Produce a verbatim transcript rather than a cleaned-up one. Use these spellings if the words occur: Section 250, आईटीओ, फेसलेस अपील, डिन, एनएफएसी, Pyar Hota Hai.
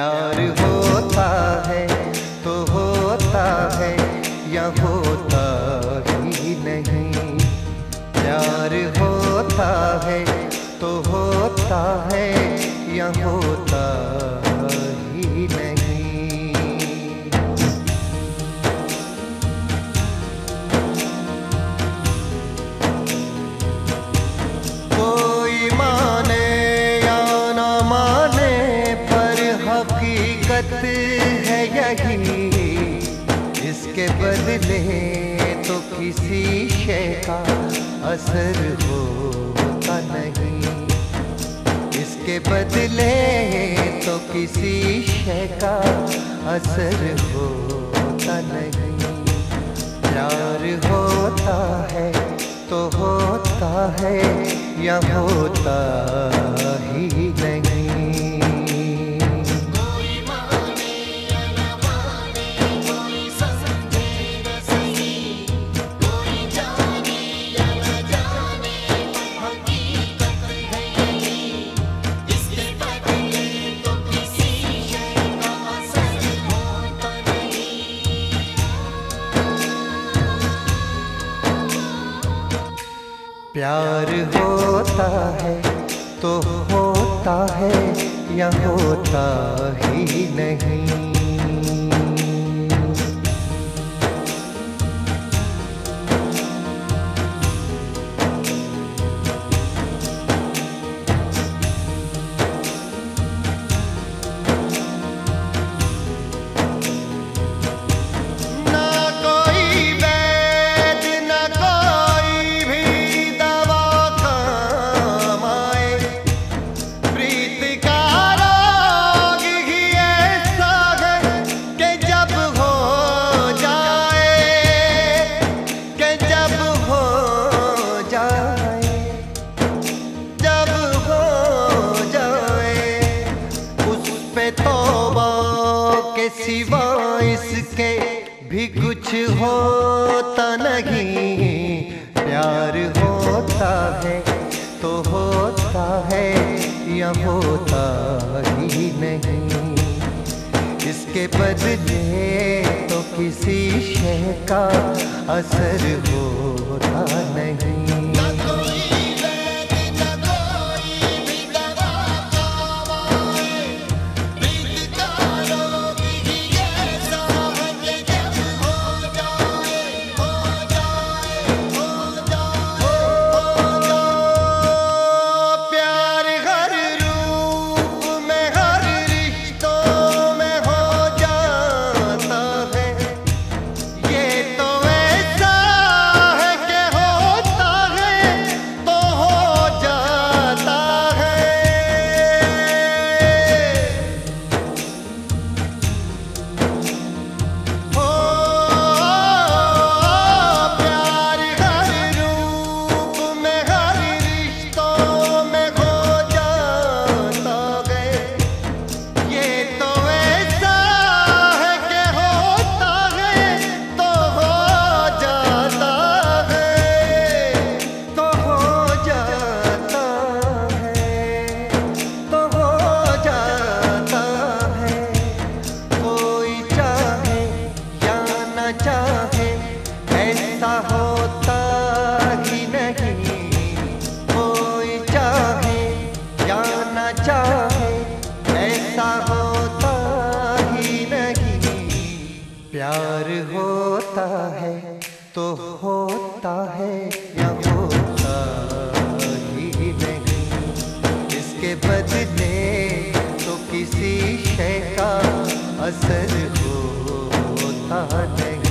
प्यार होता है तो होता है या होता ही नहीं। प्यार होता है तो होता है या होता ही नहीं। कोई माने या ना माने पर हकीकत है यही, इसके बदले तो किसी शे का असर होता नहीं। इसके बदले तो किसी शे का असर होता नहीं। प्यार होता है तो होता है या होता ही नहीं। प्यार होता है तो होता है या होता ही नहीं। सिवा इसके भी कुछ होता नहीं। प्यार होता है तो होता है या होता ही नहीं। इसके बदले तो किसी शे का असर होता नहीं। प्यार होता है तो होता है या होता ही नहीं। इसके बदले तो किसी शे का असर होता नहीं।